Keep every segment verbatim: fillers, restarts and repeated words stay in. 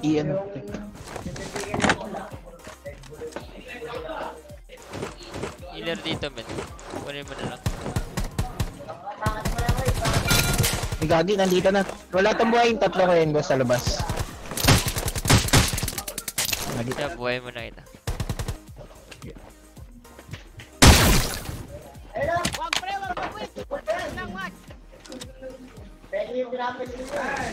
Ian. Healer dito men. Kunin mo na lang. Ay gagi, nandito na. Wala tong buhay, tatlo ko yan sa labas. Nandito buhay mo na kita. Hello, wag pre, wag quit. Lang watch. Pwede yung graphic design.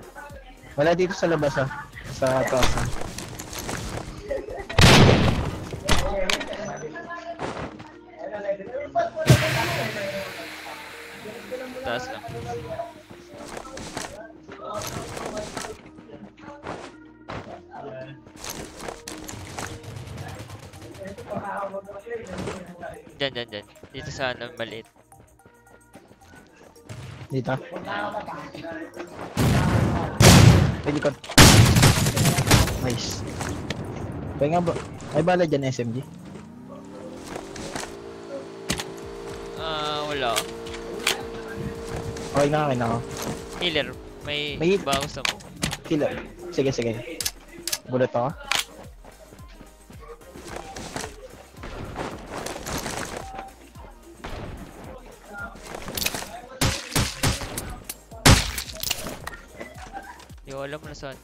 Wala dito sa labas ah. Sa taas ah. Taas lang. Diyan, diyan, diyan. Dito sa ano, maliit. Dito? Pwede ko. Nice. Pwede nga ba? May bala dyan S M G? Ah, uh, wala. Okay nga, okay na ako. Healer. May, may iba gusto mo. Healer. Sige, sige. Bulot ako. Wala mo na saan.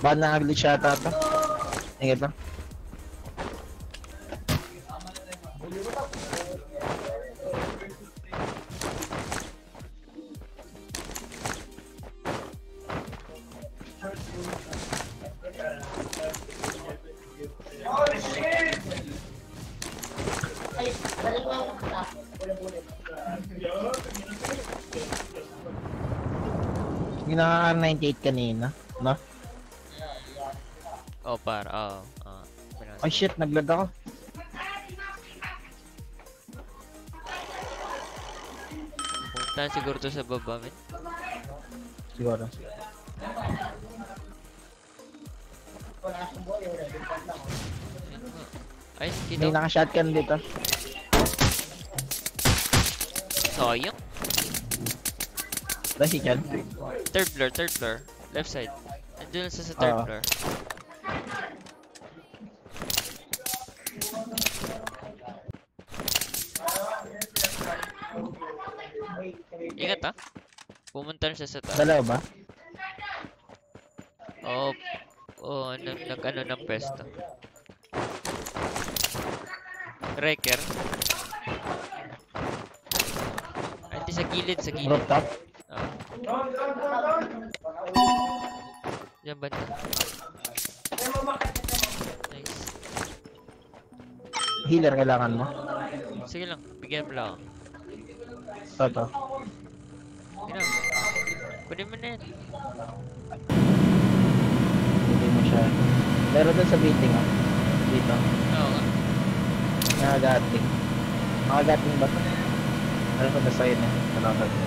Baka nakaglitch yata ito. Ingat lang. Ay, balik mo ang kata. Bula-bula. Yung naka-ninety-eight kanina, no? Oh, para, oo. Oh, oh. Oh shit, nag-lag ako. Punta siguro to sa baba, man. Siguro. Ay, may naka-shotgun dito. Sayang. Lasi dyan? Third floor, third floor. Left side. Nandun lang sa third uh, floor. Ingat ha? Pumunta na siya sa taas. Dalawa ba? Oo. Oo, nag-ano ng pwesto. Wrecker. Ante sa gilid, sa gilid. Rooftop? Diyan banda. Nice. Healer kailangan mo? Sige lang, bigyan mo lang. Toto. Kunin mo na yan. Kunin mo siya. Laro doon sa beating ah. Dito. Oo nga. Nakagating. Nakagating ba? Alam ko na sa'yo na. Nakagating.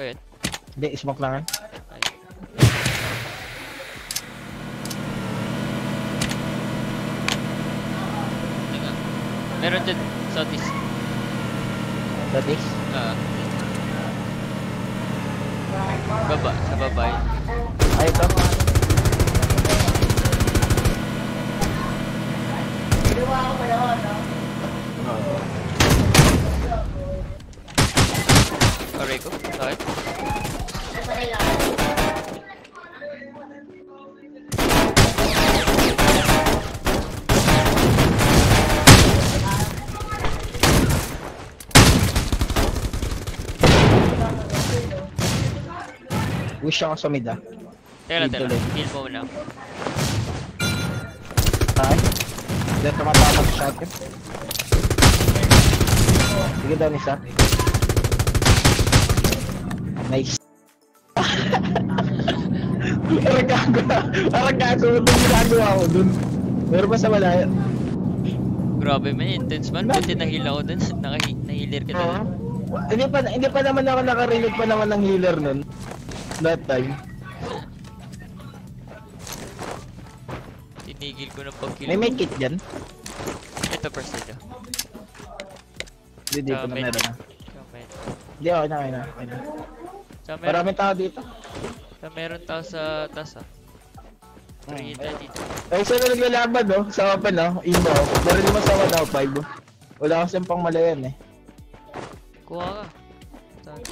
Kaya? Hindi, smoke lang eh. Meron dyan, southeast. Southeast? Oo. Baba, sa baba yun. Ay, ito. Ginawa ko pala ako, no? Oo. Sorry ko, sorry. Sorry lang. Wish ako sa mid ah. Tera, tera. Heal mo muna. Ay. Hindi na tumatapag sa akin. Sige daw ni Sam. Nice. Parang gago na. Parang gago na itong ginagawa ko dun. Pero basta wala yun. Grabe man, intense man. Kasi nahil ako dun. Nahilir ka dun. Hindi pa, hindi pa naman ako nakarinig pa naman ng healer nun. That time tinigil ko na pag-kill. May may kit dyan? Ito first nito. Hindi ko na meron na. Hindi okay na, okay na, okay na. Maraming tao dito. Sa meron tao sa taas ah. Three tayo dito. Ay saan na naglalaban oh? Sa open oh, Indo oh. Meron naman sa one oh five oh. Wala kasi yung pang malayan eh. Kuha ka. Saan?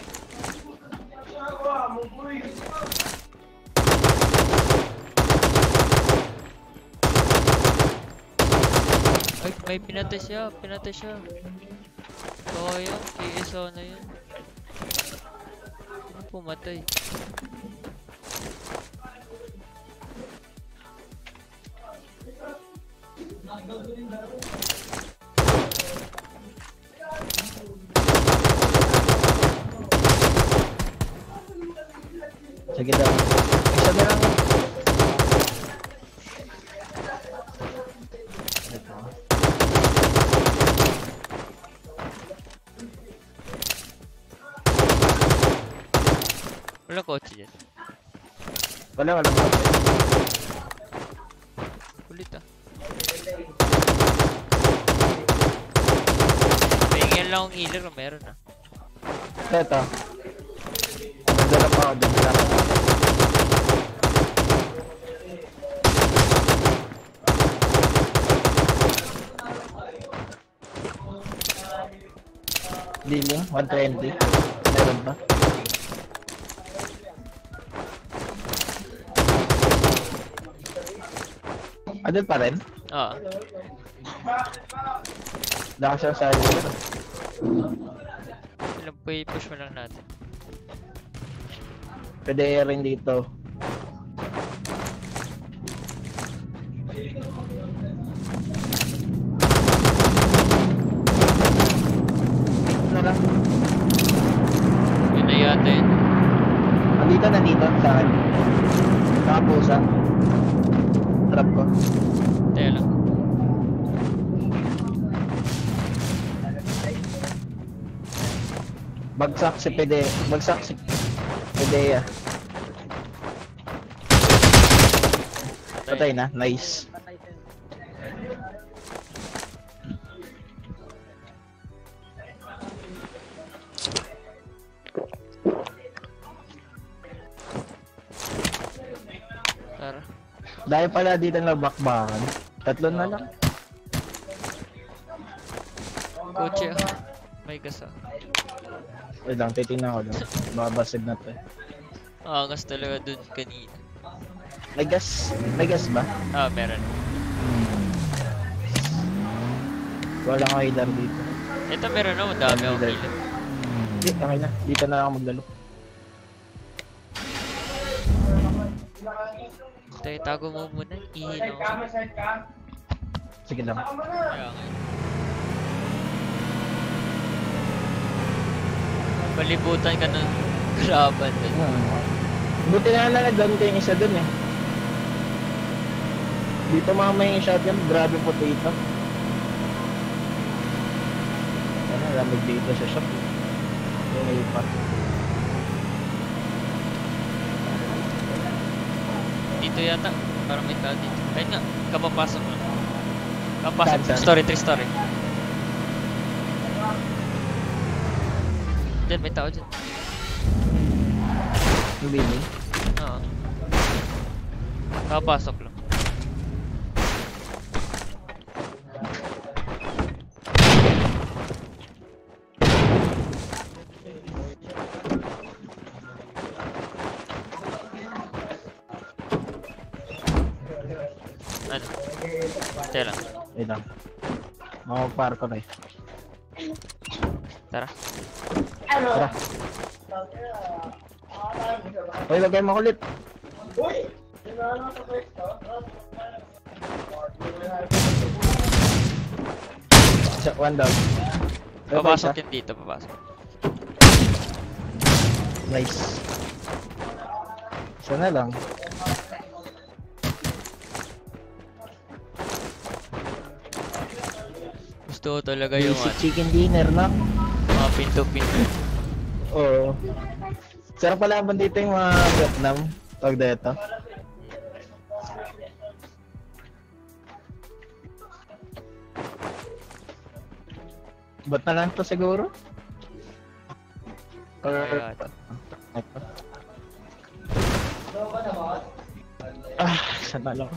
Ay, may pinatay siya, pinatay siya. Oo yun, K S O na yun. Ano pumatay? Sige daw. Isa na lang. Wala kotse dyan. Wala, wala kotse. Kulit ah. Pahingin lang akong healer o meron ah. Ito. Nagdala pa ako dun. Healing, one twenty. Meron ba? Adun pa rin? Oo. Daka siya sa akin. Alam po, i-push mo lang natin. Pwede rin dito. Nandito sa akin. Nakapusa. Trap ko. Tela. Bagsak si Pede. Bagsak si Pedea. Patay na. Nice. Dahil pala dito na bakbakan. Tatlo na lang. Kotse ah. May gasa. Wait lang, titignan ko lang. Mababasag na to eh. Angas talaga dun kanina. May gas? May gas ba? Ah, meron. Wala kang healer dito. Ito meron na, madami akong healer. Eh, okay na. Dito na lang ako maglalo. Tayo, tago mo muna. Ihino. Sige lang. Palibutan ka ng graban. Buti na lang nagdami kayong isa dun eh. Dito mamaya yung shotgun, grabe potato. Ano, ramig dito sa shop. Yung naipat. Dito yata, parang may tao dito. Kahit nga, kapapasok mo. Kapapasok, story, three story. Diyan, may tao dyan. Yung baby? Oo. Kapapasok lang. Ano? Tela. Ay lang. Makapar ko na eh. Tara. Tara. Uy, lagay mo ulit. Uy! One down. Papasok yun dito, papasok. Nice. Isa na lang. Gusto ko talaga yung basic chicken dinner na. Mga pinto-pinto. Oo. Sarap pala ang bandito yung mga Vietnam. Tawag dito. Ba't na lang ito siguro? Or... Ah, sanalo ko.